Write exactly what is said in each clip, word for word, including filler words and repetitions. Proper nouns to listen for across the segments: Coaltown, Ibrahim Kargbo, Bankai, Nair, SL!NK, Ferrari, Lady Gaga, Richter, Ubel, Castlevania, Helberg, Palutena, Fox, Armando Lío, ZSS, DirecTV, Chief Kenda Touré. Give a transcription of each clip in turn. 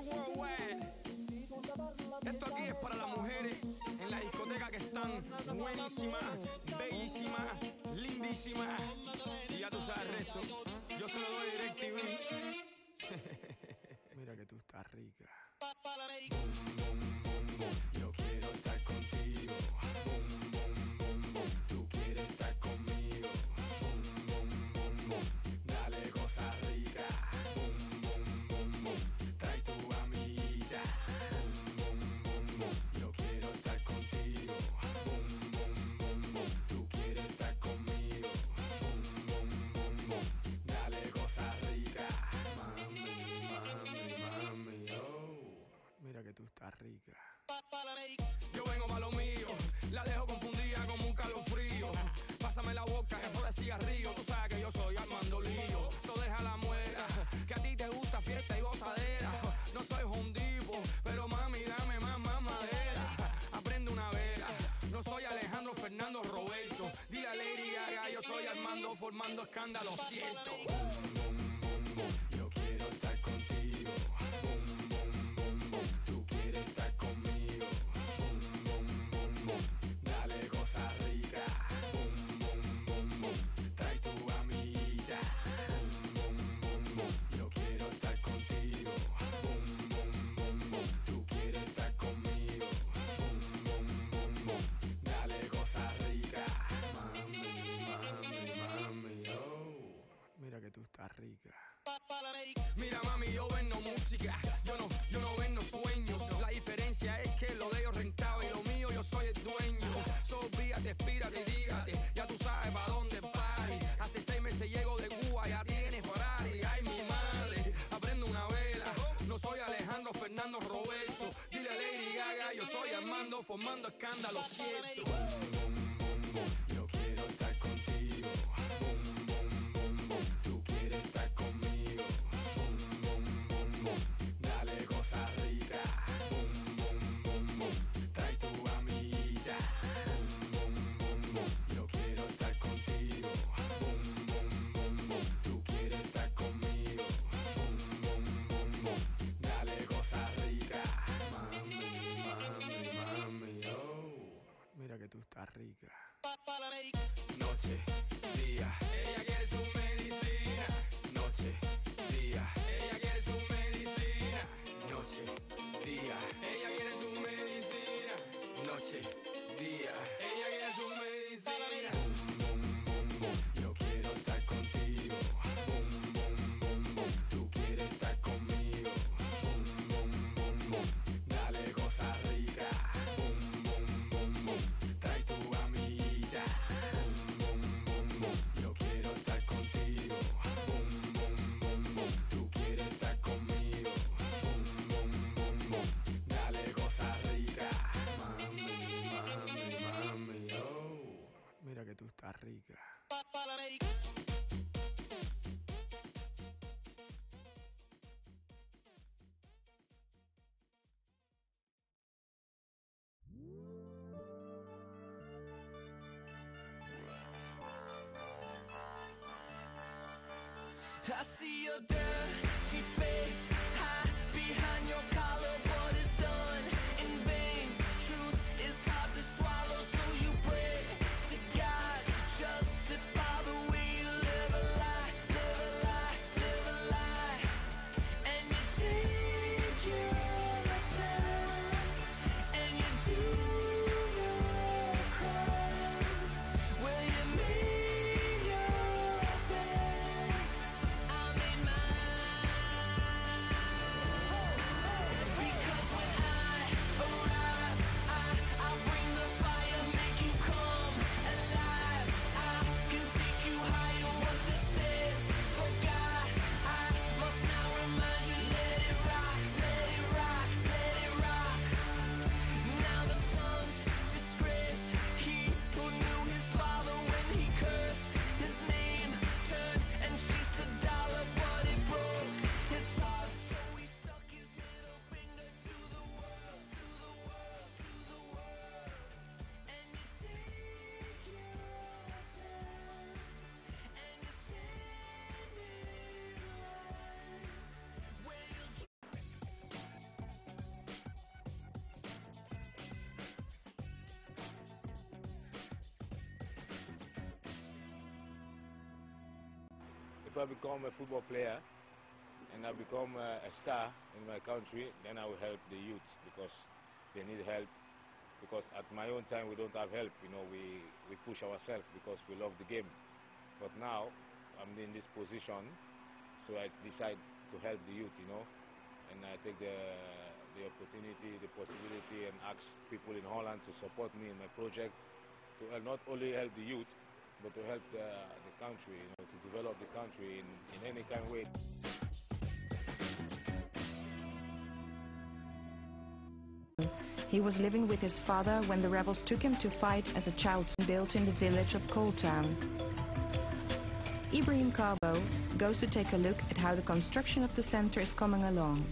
worldwide. Esto aquí es para las mujeres en la discoteca que están buenísimas, bellísimas, lindísimas. Y ya tú sabes el resto. Yo se lo doy DirecTV. Mira que tú estás rica. Boom, boom, boom, boom. Yo quiero estar contigo. Boom, boom, boom, boom. Tú quieres estar conmigo. Boom, boom, boom, boom. Dale cosa rica. Boom, boom, boom, boom. Trae tu amiguita. Boom, boom, boom, boom. Yo quiero estar contigo. Boom, boom, boom, boom. Tú quieres estar conmigo. Boom, boom, boom, boom. Dale cosa rica. Mami, mami, mami, oh. Mira que tú estás rica. Yo vengo pa' lo mío. La dejo confundida como un calofrío. Pásame la boca que por decía río. Tú sabes que yo soy Armando Lío. So deja la muera, que a ti te gusta fiesta y gozadera. No soy jondipo, pero mami dame más, más madera. Aprende una vela. No soy Alejandro, Fernando, Roberto. Dile a Lady Gaga, yo soy Armando formando escándalo, cierto. Boom, boom, boom, boom. Yo quiero estar contigo. Boom, boom, boom, boom. Tú quieres estar conmigo. Boom, boom, boom, boom. Dale cosa rica. Boom, boom, boom, boom. Trae tu amiguita. Boom, boom, boom, boom. Yo quiero estar contigo. Boom, boom, boom, boom. Tú quieres estar conmigo. Boom, boom, boom, boom. Dale cosa rica. Mami, mami, mami, oh. Mira que tú estás rica. Mira mami, yo vendo música. Yo no, yo no vendo sueños. La diferencia es que lo de ellos rentaba y lo mío yo soy el dueño. So olvídate, expírate y dígate. Ya tú sabes pa' dónde party. Hace seis meses llego de Cuba, ya tienes Ferrari. Ay mi madre, aprendo una vela. No soy Alejandro, Fernando, Roberto. Dile a Lady Gaga, yo soy Armando formando escándalo, cierto. Boom, boom, boom, boom. Yo quiero estar contigo. Boom, boom, boom, boom. Tú quieres estar conmigo. Dale cosa rica. Boom, boom, boom, boom. Trae tu amiguita. Boom, boom, boom, boom. Yo quiero estar contigo. Boom, boom, boom, boom. Tú quieres estar conmigo. Boom, boom, boom, boom. Dale cosa rica. Mami, mami, mami, oh. Mira que tú estás rica. Noche, día, ella quiere su medicina. Noche, día, ella quiere su medicina. Noche, día, ella quiere su medicina. Noche, día, ella quiere su medicina. Boom, boom, boom, boom. Yo quiero estar contigo. Boom, boom, boom, boom. Tú quieres estar conmigo. Boom, boom, boom, boom. Dale cosa rica. Boom, boom, boom, boom. Trae tu amiguita. Boom, boom, boom, boom. Yo quiero estar contigo. Boom, boom, boom, boom. Tú quieres estar conmigo. Mira que tú estás rica. I see your dirty face hide behind your collar. What is done in vain? Truth is hard to swallow, so you break to God to justify the way you live a lie, live a lie, live a lie. And you take your time, and you do your crime. Will you make your bed? I made mine. I become a football player and I become a, a star in my country, then I will help the youth because they need help. Because at my own time we don't have help, you know, we, we push ourselves because we love the game. But now I'm in this position, so I decide to help the youth, you know, and I take the, the opportunity, the possibility, and ask people in Holland to support me in my project, to not only help the youth, but to help the, the country, you know, to develop the country in, in any kind of way. He was living with his father when the rebels took him to fight as a child built in the village of Coaltown. Ibrahim Kargbo goes to take a look at how the construction of the center is coming along.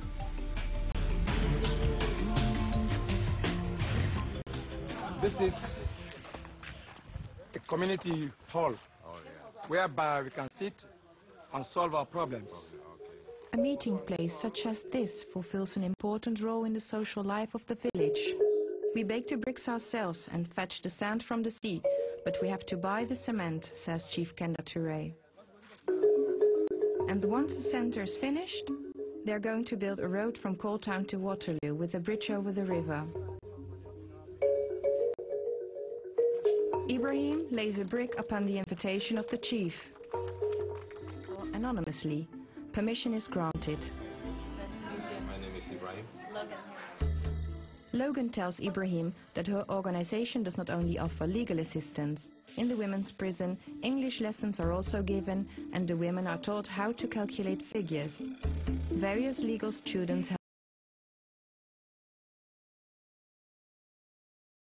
This is a community hall, oh, yeah, whereby we can sit and solve our problems. A meeting place such as this fulfills an important role in the social life of the village. We bake the bricks ourselves and fetch the sand from the sea, but we have to buy the cement, says Chief Kenda Touré. And once the center is finished, they're going to build a road from Coaltown to Waterloo with a bridge over the river. Ibrahim lays a brick upon the invitation of the chief. Anonymously. Permission is granted. My name is Ibrahim. Logan. Logan tells Ibrahim that her organization does not only offer legal assistance. In the women's prison, English lessons are also given and the women are taught how to calculate figures. Various legal students